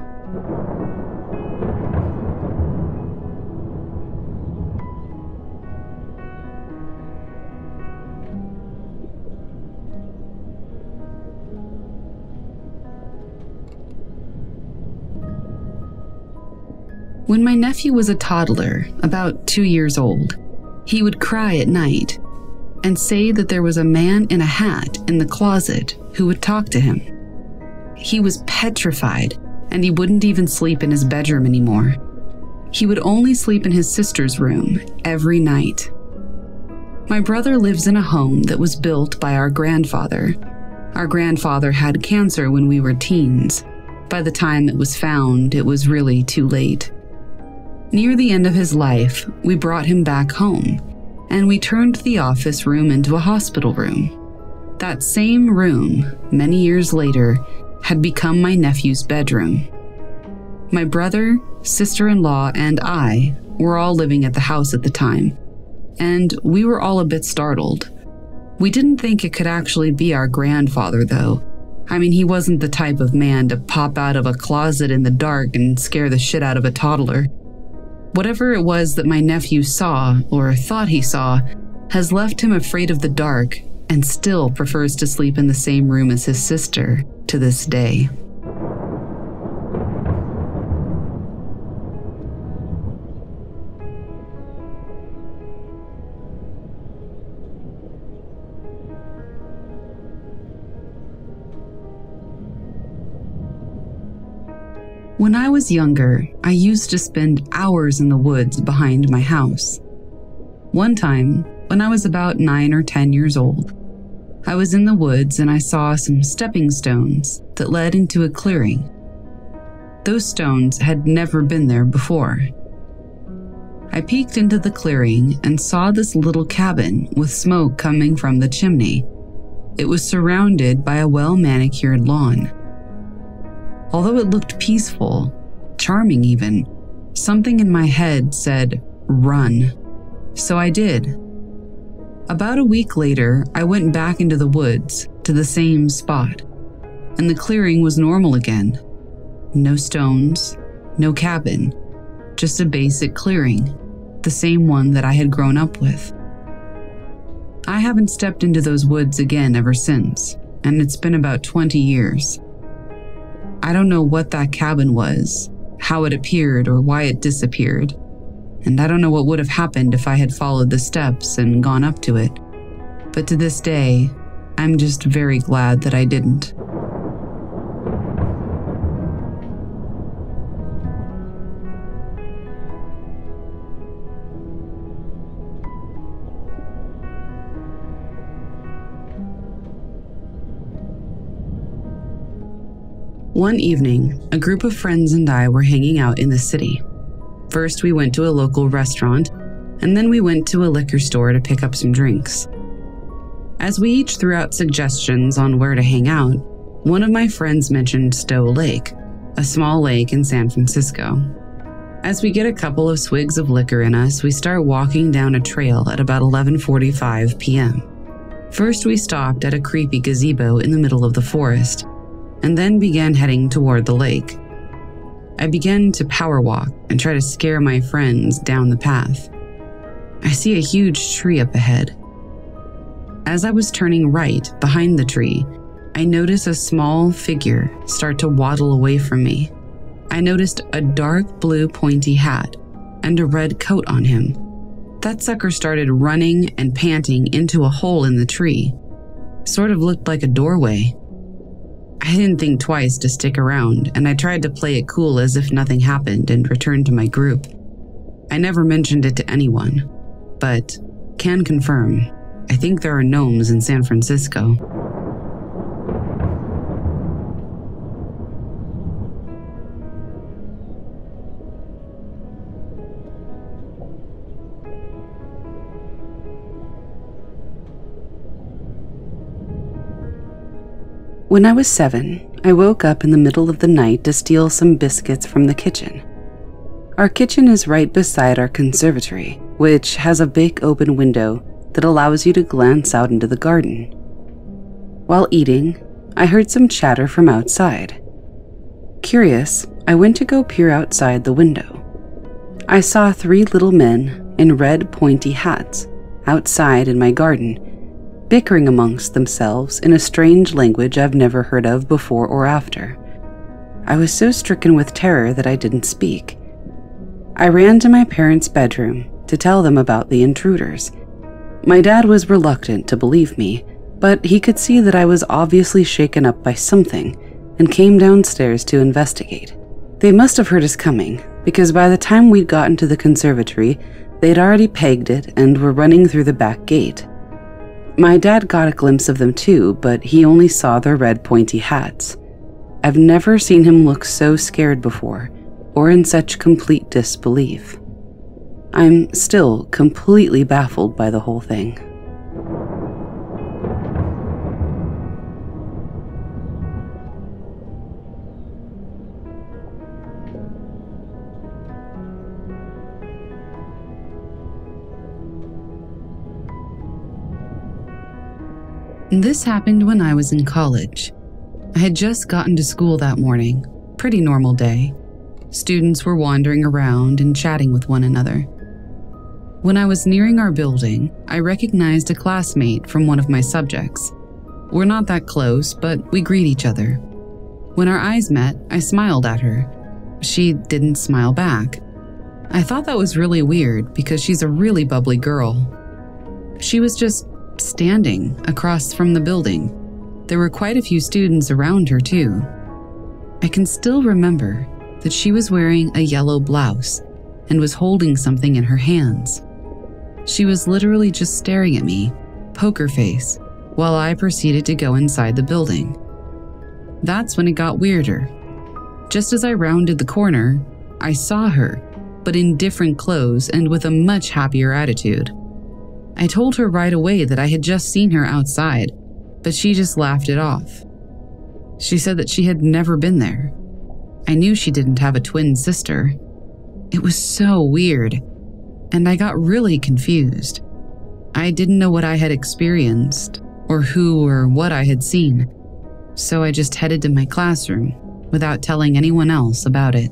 When my nephew was a toddler, about two years old, he would cry at night and say that there was a man in a hat in the closet who would talk to him. He was petrified, and he wouldn't even sleep in his bedroom anymore. He would only sleep in his sister's room every night. My brother lives in a home that was built by our grandfather. Our grandfather had cancer when we were teens. By the time it was found, it was really too late. Near the end of his life, we brought him back home, and we turned the office room into a hospital room. That same room, many years later, had become my nephew's bedroom. My brother, sister-in-law, and I were all living at the house at the time, and we were all a bit startled. We didn't think it could actually be our grandfather, though. I mean, he wasn't the type of man to pop out of a closet in the dark and scare the shit out of a toddler. Whatever it was that my nephew saw, or thought he saw, has left him afraid of the dark and still prefers to sleep in the same room as his sister to this day. When I was younger, I used to spend hours in the woods behind my house. One time, when I was about nine or ten years old, I was in the woods and I saw some stepping stones that led into a clearing. Those stones had never been there before. I peeked into the clearing and saw this little cabin with smoke coming from the chimney. It was surrounded by a well-manicured lawn. Although it looked peaceful, charming even, something in my head said, run. So I did. About a week later, I went back into the woods to the same spot, and the clearing was normal again. No stones, no cabin, just a basic clearing, the same one that I had grown up with. I haven't stepped into those woods again ever since, and it's been about twenty years. I don't know what that cabin was, how it appeared or why it disappeared, and I don't know what would have happened if I had followed the steps and gone up to it. But to this day, I'm just very glad that I didn't. One evening, a group of friends and I were hanging out in the city. First, we went to a local restaurant, and then we went to a liquor store to pick up some drinks. As we each threw out suggestions on where to hang out, one of my friends mentioned Stowe Lake, a small lake in San Francisco. As we get a couple of swigs of liquor in us, we start walking down a trail at about eleven forty-five p m First, we stopped at a creepy gazebo in the middle of the forest, and then began heading toward the lake. I begin to power walk and try to scare my friends down the path. I see a huge tree up ahead. As I was turning right behind the tree, I notice a small figure start to waddle away from me. I noticed a dark blue pointy hat and a red coat on him. That sucker started running and panting into a hole in the tree. Sort of looked like a doorway. I didn't think twice to stick around, and I tried to play it cool as if nothing happened and returned to my group. I never mentioned it to anyone, but can confirm, I think there are gnomes in San Francisco. When I was seven, I woke up in the middle of the night to steal some biscuits from the kitchen. Our kitchen is right beside our conservatory, which has a big open window that allows you to glance out into the garden. While eating, I heard some chatter from outside. Curious, I went to go peer outside the window. I saw three little men in red pointy hats outside in my garden, bickering amongst themselves in a strange language I've never heard of before or after. I was so stricken with terror that I didn't speak. I ran to my parents' bedroom to tell them about the intruders. My dad was reluctant to believe me, but he could see that I was obviously shaken up by something and came downstairs to investigate. They must have heard us coming, because by the time we'd gotten to the conservatory, they'd already pegged it and were running through the back gate. My dad got a glimpse of them too, but he only saw their red pointy hats. I've never seen him look so scared before, or in such complete disbelief. I'm still completely baffled by the whole thing. This happened when I was in college. I had just gotten to school that morning. Pretty normal day. Students were wandering around and chatting with one another. When I was nearing our building, I recognized a classmate from one of my subjects. We're not that close, but we greet each other. When our eyes met, I smiled at her. She didn't smile back. I thought that was really weird because she's a really bubbly girl. She was just standing across from the building. There were quite a few students around her too. I can still remember that she was wearing a yellow blouse and was holding something in her hands. She was literally just staring at me, poker face, while I proceeded to go inside the building. That's when it got weirder. Just as I rounded the corner, I saw her, but in different clothes and with a much happier attitude. I told her right away that I had just seen her outside, but she just laughed it off. She said that she had never been there. I knew she didn't have a twin sister. It was so weird, and I got really confused. I didn't know what I had experienced, or who or what I had seen, so I just headed to my classroom without telling anyone else about it.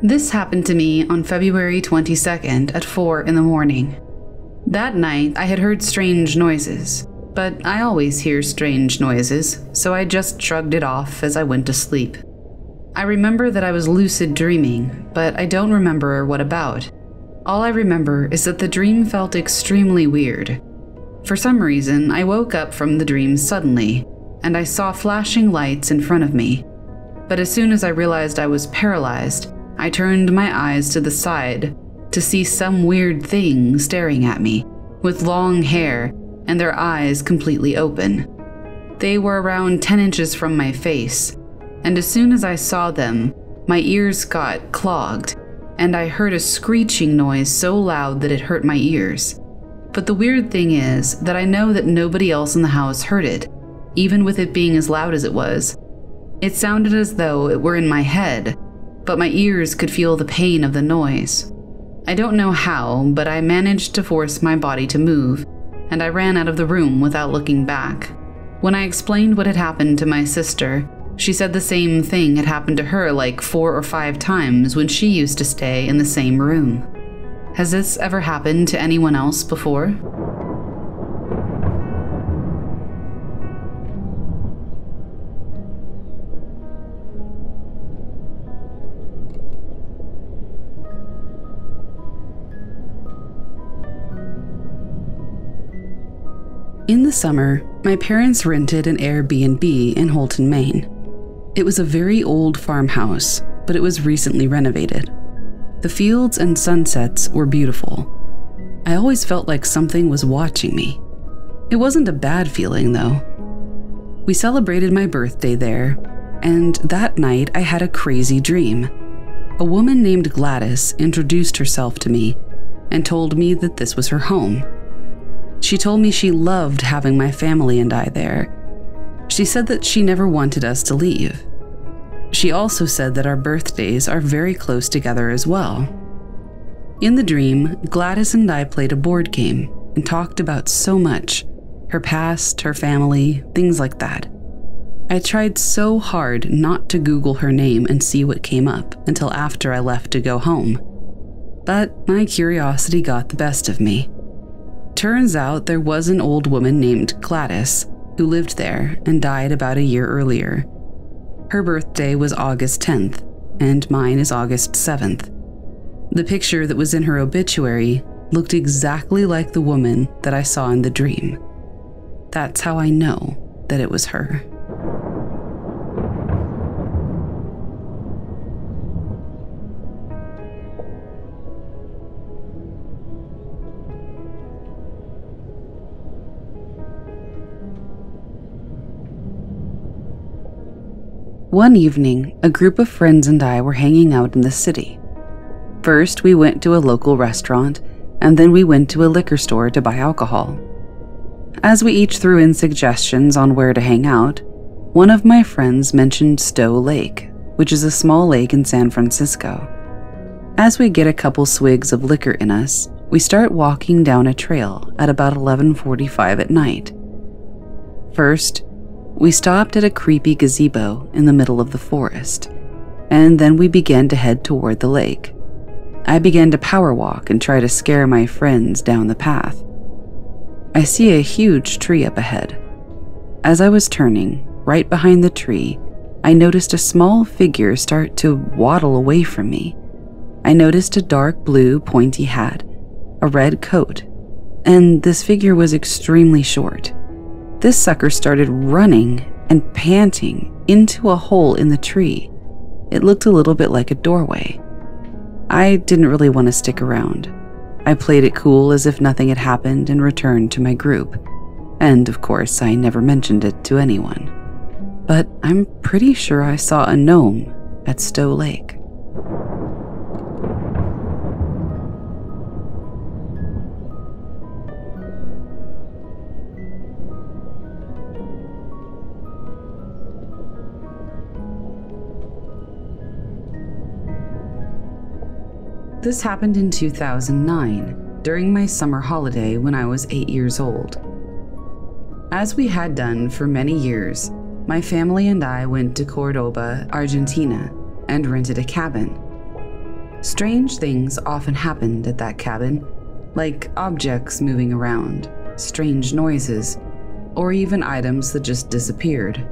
This happened to me on February twenty-second at four in the morning. That night, I had heard strange noises, but I always hear strange noises, so I just shrugged it off as I went to sleep. I remember that I was lucid dreaming, but I don't remember what about. All I remember is that the dream felt extremely weird. For some reason, I woke up from the dream suddenly, and I saw flashing lights in front of me. But as soon as I realized I was paralyzed, I turned my eyes to the side to see some weird thing staring at me, with long hair and their eyes completely open. They were around ten inches from my face, and as soon as I saw them, my ears got clogged, and I heard a screeching noise so loud that it hurt my ears. But the weird thing is that I know that nobody else in the house heard it, even with it being as loud as it was. It sounded as though it were in my head, but my ears could feel the pain of the noise. I don't know how, but I managed to force my body to move, and I ran out of the room without looking back. When I explained what had happened to my sister, she said the same thing had happened to her like four or five times when she used to stay in the same room. Has this ever happened to anyone else before? In the summer, my parents rented an Airbnb in Holton, Maine. It was a very old farmhouse, but it was recently renovated. The fields and sunsets were beautiful. I always felt like something was watching me. It wasn't a bad feeling, though. We celebrated my birthday there, and that night I had a crazy dream. A woman named Gladys introduced herself to me and told me that this was her home. She told me she loved having my family and I there. She said that she never wanted us to leave. She also said that our birthdays are very close together as well. In the dream, Gladys and I played a board game and talked about so much, her past, her family, things like that. I tried so hard not to Google her name and see what came up until after I left to go home. But my curiosity got the best of me. Turns out there was an old woman named Gladys who lived there and died about a year earlier. Her birthday was August tenth, and mine is August seventh. The picture that was in her obituary looked exactly like the woman that I saw in the dream. That's how I know that it was her. One evening, a group of friends and I were hanging out in the city. First, we went to a local restaurant, and then we went to a liquor store to buy alcohol. As we each threw in suggestions on where to hang out, one of my friends mentioned Stowe Lake, which is a small lake in San Francisco. As we get a couple swigs of liquor in us, we start walking down a trail at about eleven forty-five at night. First, we stopped at a creepy gazebo in the middle of the forest, and then we began to head toward the lake. I began to power walk and try to scare my friends down the path. I see a huge tree up ahead. As I was turning, right behind the tree, I noticed a small figure start to waddle away from me. I noticed a dark blue pointy hat, a red coat, and this figure was extremely short. This sucker started running and panting into a hole in the tree. It looked a little bit like a doorway. I didn't really want to stick around. I played it cool as if nothing had happened and returned to my group. And of course, I never mentioned it to anyone. But I'm pretty sure I saw a gnome at Stowe Lake. This happened in two thousand nine, during my summer holiday when I was eight years old. As we had done for many years, my family and I went to Cordoba, Argentina, and rented a cabin. Strange things often happened at that cabin, like objects moving around, strange noises, or even items that just disappeared.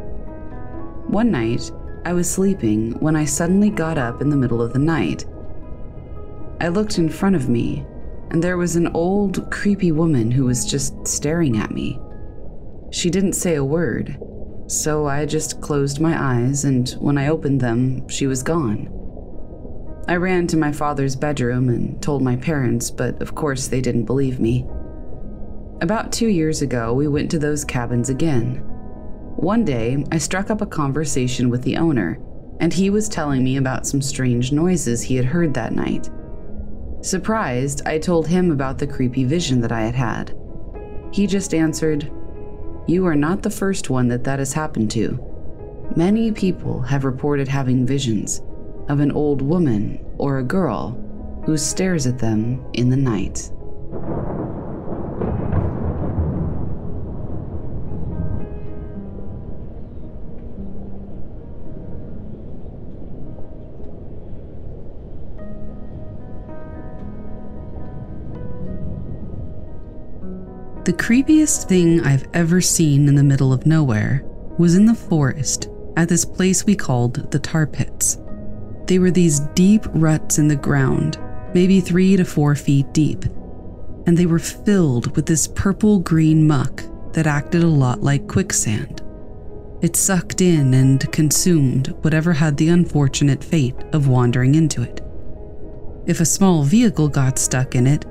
One night, I was sleeping when I suddenly got up in the middle of the night. I looked in front of me, and there was an old, creepy woman who was just staring at me. She didn't say a word, so I just closed my eyes, and when I opened them, she was gone. I ran to my father's bedroom and told my parents, but of course they didn't believe me. About two years ago, we went to those cabins again. One day, I struck up a conversation with the owner, and he was telling me about some strange noises he had heard that night. Surprised, I told him about the creepy vision that I had had. He just answered, "You are not the first one that that has happened to. Many people have reported having visions of an old woman or a girl who stares at them in the night. The creepiest thing I've ever seen in the middle of nowhere was in the forest at this place we called the Tar Pits. They were these deep ruts in the ground, maybe three to four feet deep, and they were filled with this purple-green muck that acted a lot like quicksand. It sucked in and consumed whatever had the unfortunate fate of wandering into it. If a small vehicle got stuck in it,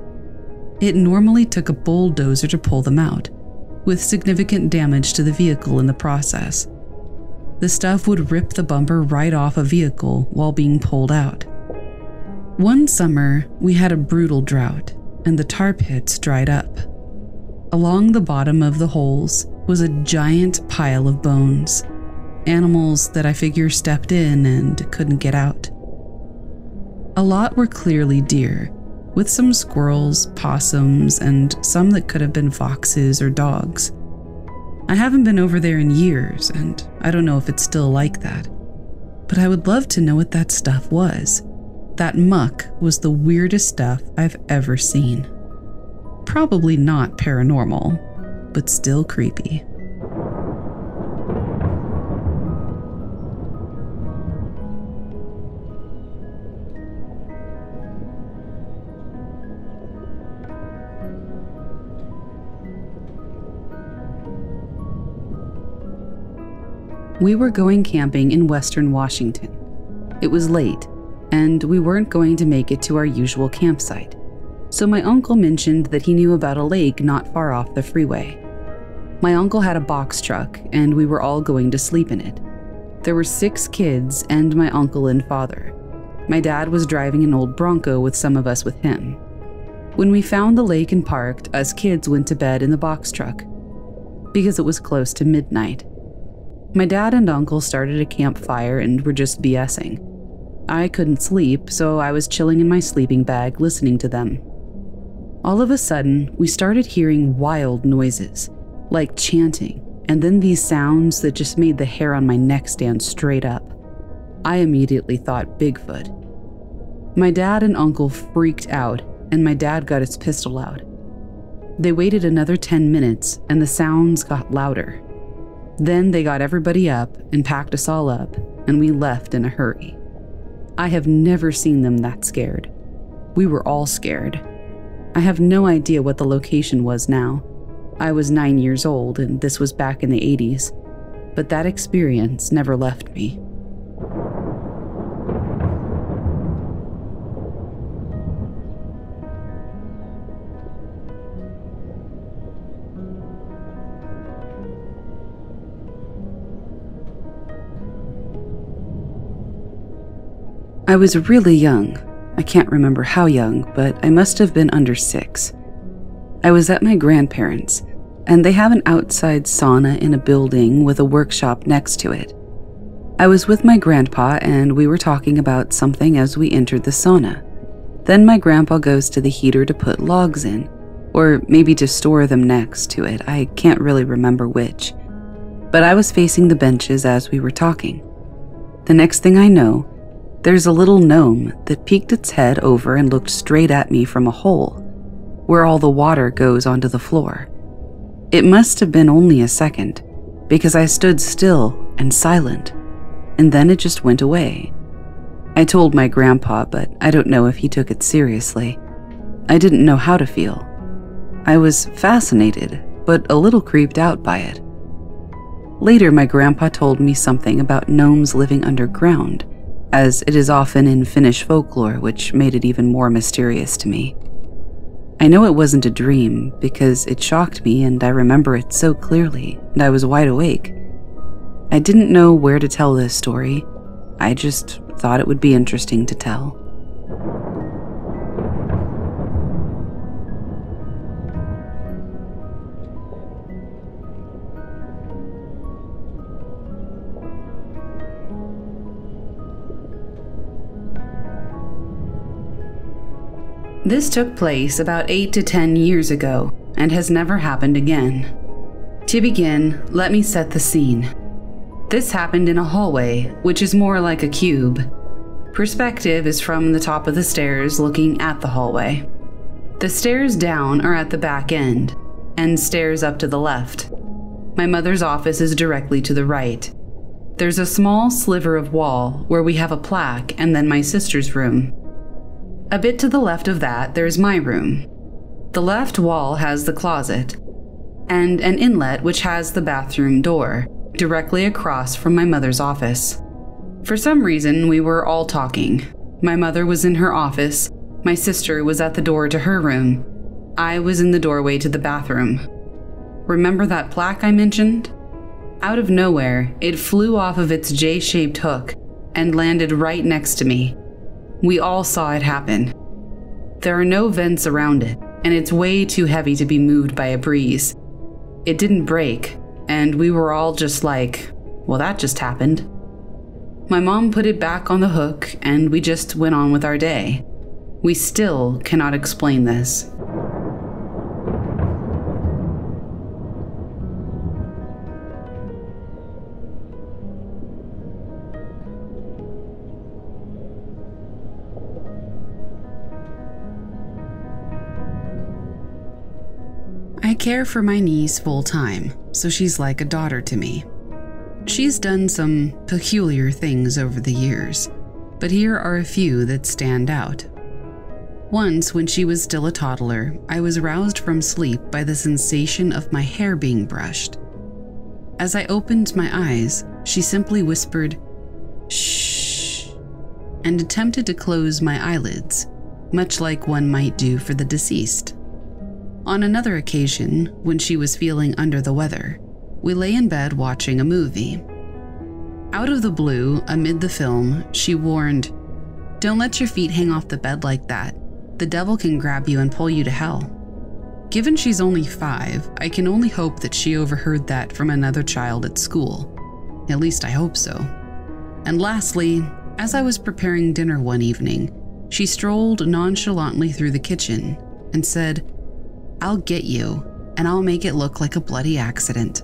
it normally took a bulldozer to pull them out, with significant damage to the vehicle in the process. The stuff would rip the bumper right off a vehicle while being pulled out. One summer, we had a brutal drought, and the tar pits dried up. Along the bottom of the holes was a giant pile of bones, animals that I figure stepped in and couldn't get out. A lot were clearly deer, with some squirrels, possums, and some that could have been foxes or dogs. I haven't been over there in years, and I don't know if it's still like that. But I would love to know what that stuff was. That muck was the weirdest stuff I've ever seen. Probably not paranormal, but still creepy. We were going camping in Western Washington. It was late, and we weren't going to make it to our usual campsite, so my uncle mentioned that he knew about a lake not far off the freeway. My uncle had a box truck, and we were all going to sleep in it. There were six kids and my uncle and father. My dad was driving an old Bronco with some of us with him. When we found the lake and parked, us kids went to bed in the box truck, because it was close to midnight. My dad and uncle started a campfire and were just BSing. I couldn't sleep, so I was chilling in my sleeping bag listening to them. All of a sudden, we started hearing wild noises, like chanting, and then these sounds that just made the hair on my neck stand straight up. I immediately thought Bigfoot. My dad and uncle freaked out, and my dad got his pistol out. They waited another ten minutes, and the sounds got louder. Then they got everybody up and packed us all up, and we left in a hurry. I have never seen them that scared. We were all scared. I have no idea what the location was now. I was nine years old, and this was back in the eighties, but that experience never left me. I was really young. I can't remember how young, but I must have been under six. I was at my grandparents', and they have an outside sauna in a building with a workshop next to it. I was with my grandpa, and we were talking about something as we entered the sauna. Then my grandpa goes to the heater to put logs in, or maybe to store them next to it. I can't really remember which. But I was facing the benches as we were talking. The next thing I know, there's a little gnome that peeked its head over and looked straight at me from a hole, where all the water goes onto the floor. It must have been only a second, because I stood still and silent, and then it just went away. I told my grandpa, but I don't know if he took it seriously. I didn't know how to feel. I was fascinated, but a little creeped out by it. Later, my grandpa told me something about gnomes living underground, as it is often in Finnish folklore, which made it even more mysterious to me. I know it wasn't a dream, because it shocked me and I remember it so clearly, and I was wide awake. I didn't know where to tell this story. I just thought it would be interesting to tell. This took place about eight to ten years ago and has never happened again. To begin, let me set the scene. This happened in a hallway, which is more like a cube. Perspective is from the top of the stairs looking at the hallway. The stairs down are at the back end, and stairs up to the left. My mother's office is directly to the right. There's a small sliver of wall where we have a plaque and then my sister's room. A bit to the left of that, there's my room. The left wall has the closet and an inlet which has the bathroom door, directly across from my mother's office. For some reason, we were all talking. My mother was in her office, my sister was at the door to her room, I was in the doorway to the bathroom. Remember that plaque I mentioned? Out of nowhere, it flew off of its J-shaped hook and landed right next to me. We all saw it happen. There are no vents around it, and it's way too heavy to be moved by a breeze. It didn't break, and we were all just like, well, that just happened. My mom put it back on the hook, and we just went on with our day. We still cannot explain this. I care for my niece full time, so she's like a daughter to me. She's done some peculiar things over the years, but here are a few that stand out. Once, when she was still a toddler, I was roused from sleep by the sensation of my hair being brushed. As I opened my eyes, she simply whispered, "Shh," and attempted to close my eyelids, much like one might do for the deceased. On another occasion, when she was feeling under the weather, we lay in bed watching a movie. Out of the blue, amid the film, she warned, "Don't let your feet hang off the bed like that. The devil can grab you and pull you to hell." Given she's only five, I can only hope that she overheard that from another child at school. At least I hope so. And lastly, as I was preparing dinner one evening, she strolled nonchalantly through the kitchen and said, "I'll get you, and I'll make it look like a bloody accident."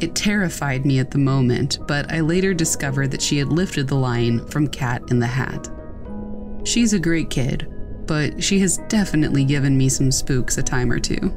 It terrified me at the moment, but I later discovered that she had lifted the line from Cat in the Hat. She's a great kid, but she has definitely given me some spooks a time or two.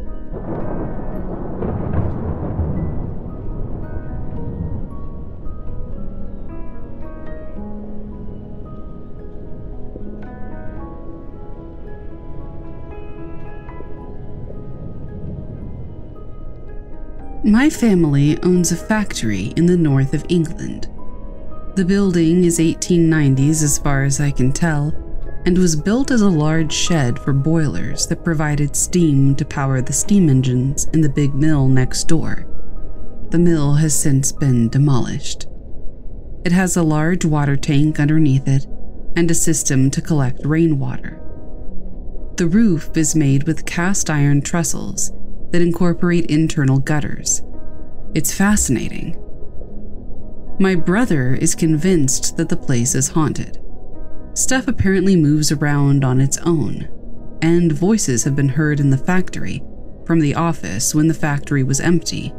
My family owns a factory in the north of England. The building is eighteen nineties as far as I can tell, and was built as a large shed for boilers that provided steam to power the steam engines in the big mill next door. The mill has since been demolished. It has a large water tank underneath it and a system to collect rainwater. The roof is made with cast iron trestles that incorporate internal gutters. It's fascinating. My brother is convinced that the place is haunted. Stuff apparently moves around on its own, and voices have been heard in the factory from the office when the factory was empty.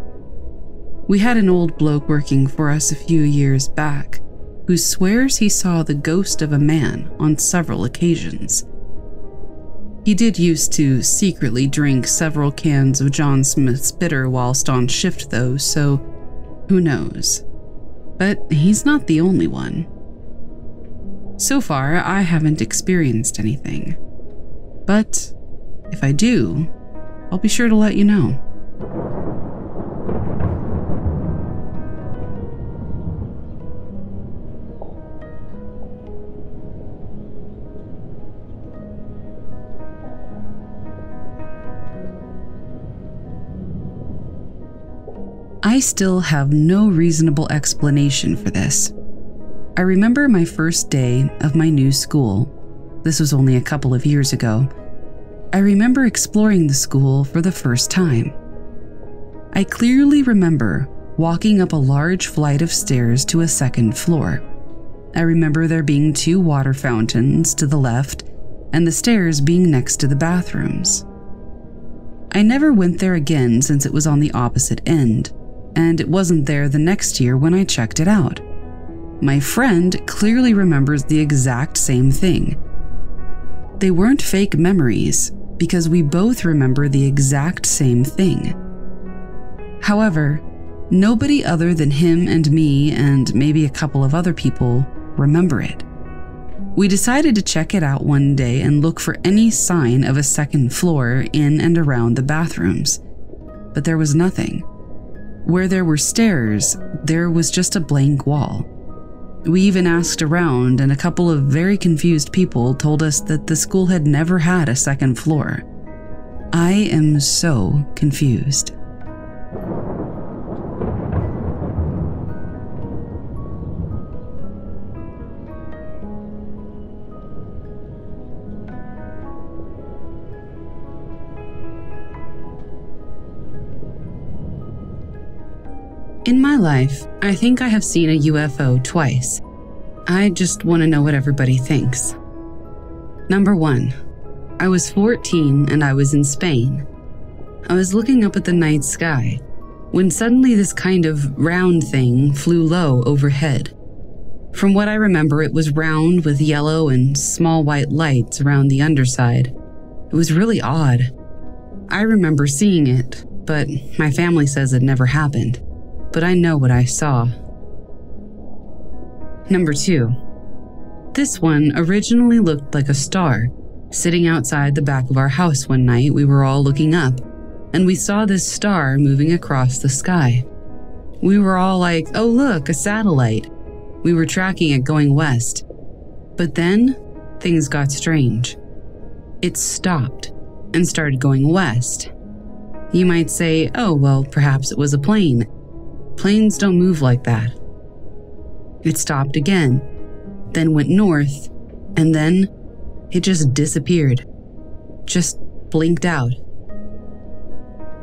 We had an old bloke working for us a few years back who swears he saw the ghost of a man on several occasions. He did used to secretly drink several cans of John Smith's bitter whilst on shift though, so who knows. But he's not the only one. So far, I haven't experienced anything. But if I do, I'll be sure to let you know. I still have no reasonable explanation for this. I remember my first day of my new school. This was only a couple of years ago. I remember exploring the school for the first time. I clearly remember walking up a large flight of stairs to a second floor. I remember there being two water fountains to the left and the stairs being next to the bathrooms. I never went there again since it was on the opposite end, and it wasn't there the next year when I checked it out. My friend clearly remembers the exact same thing. They weren't fake memories, because we both remember the exact same thing. However, nobody other than him and me, and maybe a couple of other people, remember it. We decided to check it out one day and look for any sign of a second floor in and around the bathrooms, but there was nothing. Where there were stairs, there was just a blank wall. We even asked around, and a couple of very confused people told us that the school had never had a second floor. I am so confused. In my life, I think I have seen a U F O twice. I just want to know what everybody thinks. Number one, I was fourteen and I was in Spain. I was looking up at the night sky when suddenly this kind of round thing flew low overhead. From what I remember, it was round with yellow and small white lights around the underside. It was really odd. I remember seeing it, but my family says it never happened. But I know what I saw. Number two. This one originally looked like a star. Sitting outside the back of our house one night, we were all looking up, and we saw this star moving across the sky. We were all like, oh look, a satellite. We were tracking it going west. But then, things got strange. It stopped and started going west. You might say, oh well, perhaps it was a plane. Planes don't move like that. It stopped again, then went north, and then it just disappeared. Just blinked out.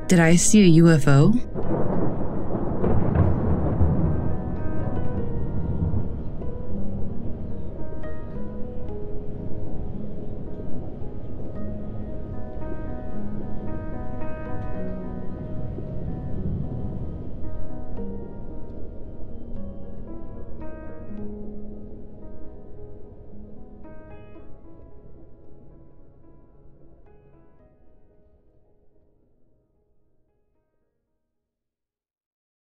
Did I see a U F O?